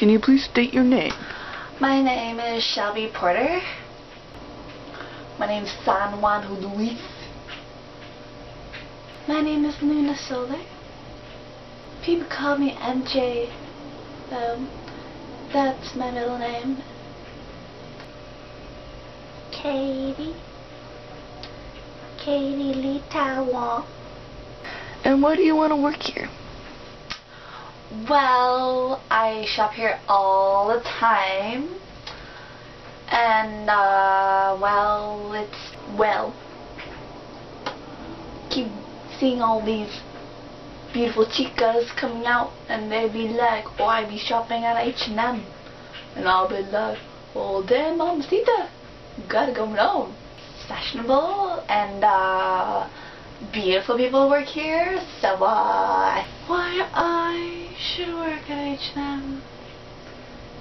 Can you please state your name? My name is Shelby Porter. My name is San Juan Luis. My name is Luna Solar. People call me MJ. That's my middle name. Katie Lee Tao Wong. And why do you want to work here? Well, I shop here all the time, and keep seeing all these beautiful chicas coming out, and they be like, oh, I be shopping at H&M, and I'll be like, oh, damn, mamacita, you gotta go alone. It's fashionable, and beautiful people work here, so why I should work at H&M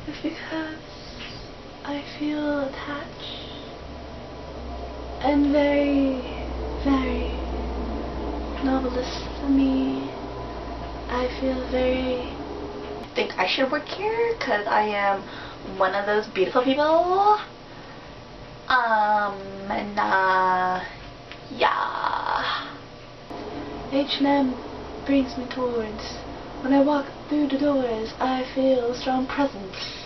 is because I feel attached and very novelist for me. I think I should work here because I am one of those beautiful people. Yeah. H&M brings me towards. When I walk through the doors, I feel a strong presence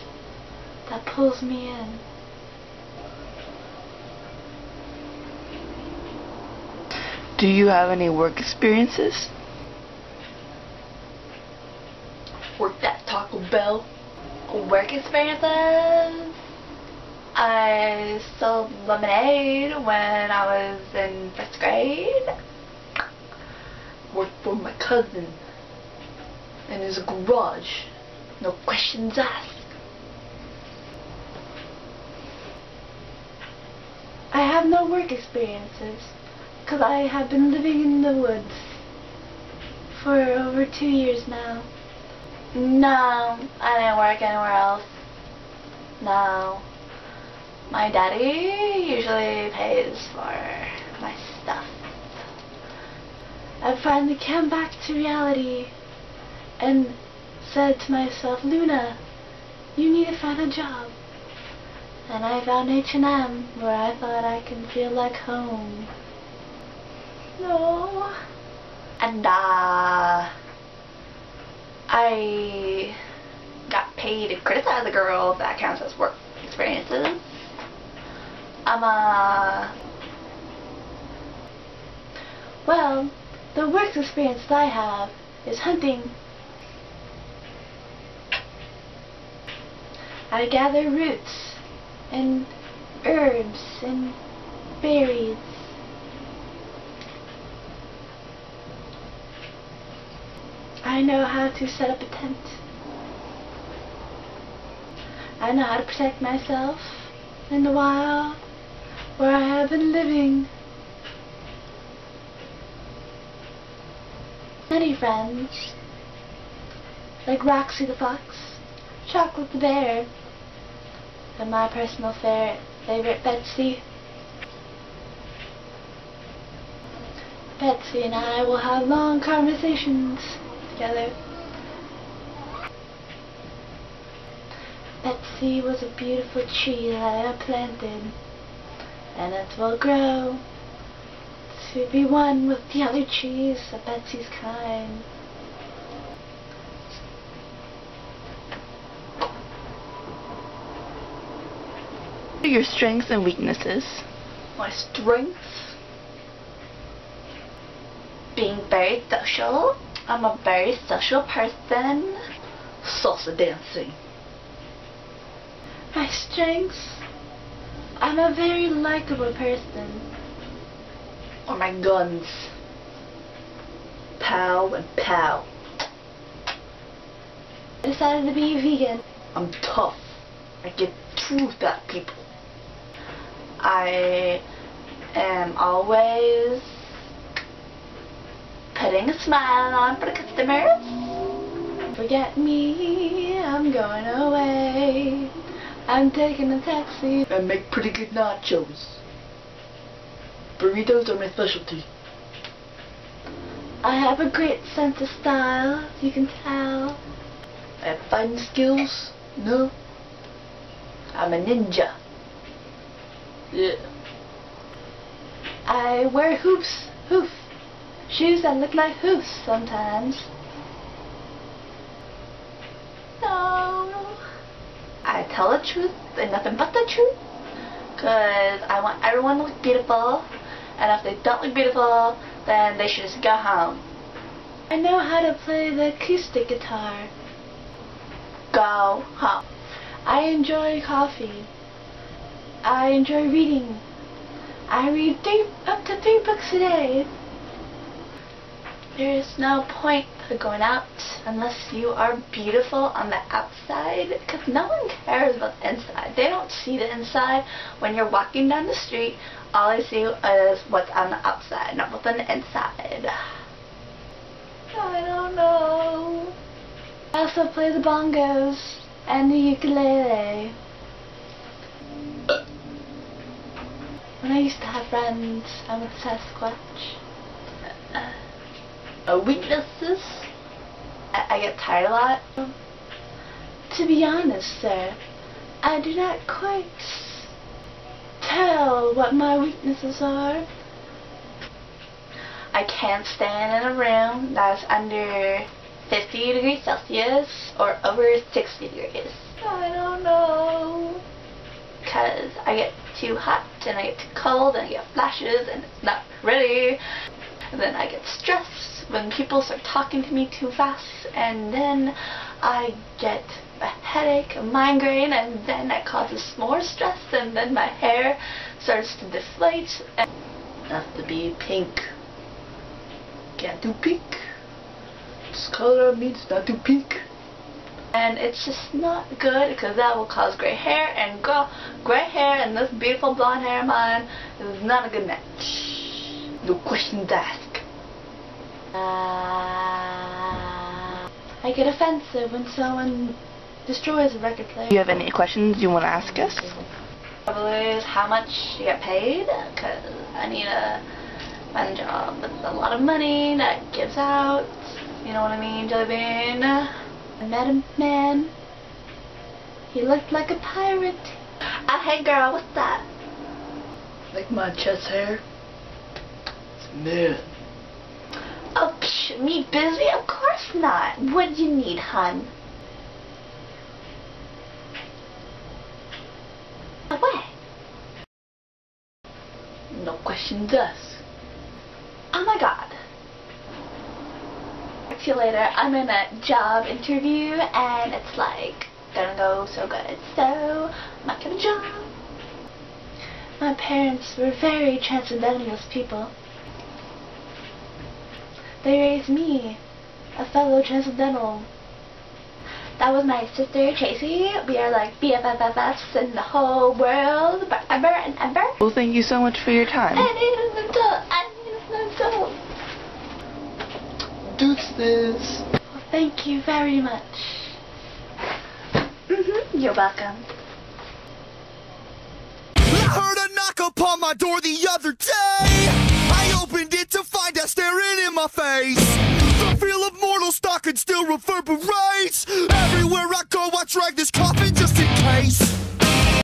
that pulls me in. Do you have any work experiences? Worked at Taco Bell. Work experiences? I sold lemonade when I was in 1st grade. Worked for my cousin in his garage. No questions asked. I have no work experiences because I have been living in the woods for over 2 years now. No, I didn't work anywhere else. No. My daddy usually pays for my stuff. I finally came back to reality and said to myself, Luna, you need to find a job. And I found H&M, where I thought I could feel like home. No. And I got paid to criticize a girl. That counts as work experiences. Well, the work experience that I have is hunting. I gather roots and herbs and berries. I know how to set up a tent. I know how to protect myself in the wild, where I have been living. Many friends, like Roxy the Fox, Chocolate the Bear, and my personal favorite Betsy. Betsy and I will have long conversations together. Betsy was a beautiful tree that I planted, and it will grow to be one with the other trees of Betsy's kind. What are your strengths and weaknesses? My strengths? Being very social. I'm a very social person. Salsa dancing. My strengths? I'm a very likable person. Or my guns. Pow and pow. I decided to be a vegan. I'm tough. I get truth at people. I am always putting a smile on for the customers. Forget me, I'm going away. I'm taking a taxi. I make pretty good nachos. Burritos are my specialty. I have a great sense of style, as you can tell. I have fighting skills. No. I'm a ninja. Yeah. I wear shoes that look like hoofs sometimes. No. I tell the truth and nothing but the truth. Cause I want everyone to look beautiful. And if they don't look beautiful, then they should just go home. I know how to play the acoustic guitar. Go home. I enjoy coffee. I enjoy reading. I read up to three books a day. There is no point to going out unless you are beautiful on the outside, because no one cares about the inside. They don't see the inside. When you're walking down the street, all I see is what's on the outside, not what's on the inside. I don't know. I also play the bongos and the ukulele. When I used to have friends, I would Sasquatch. Weaknesses? I get tired a lot. To be honest, sir, I do not quite tell what my weaknesses are. I can't stand in a room that's under 50 degrees Celsius or over 60 degrees. I don't know. Because I get too hot and I get too cold and I get flashes and it's not pretty. And then I get stressed when people start talking to me too fast, and then I get a headache, a migraine, and then that causes more stress, and then my hair starts to deflate. And I have to be pink. Can't do pink. This color means not to pink. And it's just not good, because that will cause gray hair, and gray hair and this beautiful blonde hair of mine is not a good match. No questions asked. I get offensive when someone destroys a record player. Do you have any questions you want to ask us? Probably is how much you get paid, because I need a fun job with a lot of money that gives out. You know what I mean, Jelly Bean? I met a man. He looked like a pirate. Hey girl, what's that? Like my chest hair. Man. Oh, psh, me busy? Of course not. What do you need, hun? What? No questions asked. Oh my god. Talk to you later. I'm in a job interview and it's like gonna go so good. So, I'm not gonna job. My parents were very transcendentalist people. They raised me, a fellow transcendental. That was my sister, Tracy. We are like BFFFs in the whole world forever and ever. Well, thank you so much for your time. I need an adult. I need an adult. Deuces. Well, thank you very much. You're welcome. I heard a knock upon my door the other day. I opened it to find out staring in my face. The feel of mortal stalking still reverberates. Everywhere I go, I drag this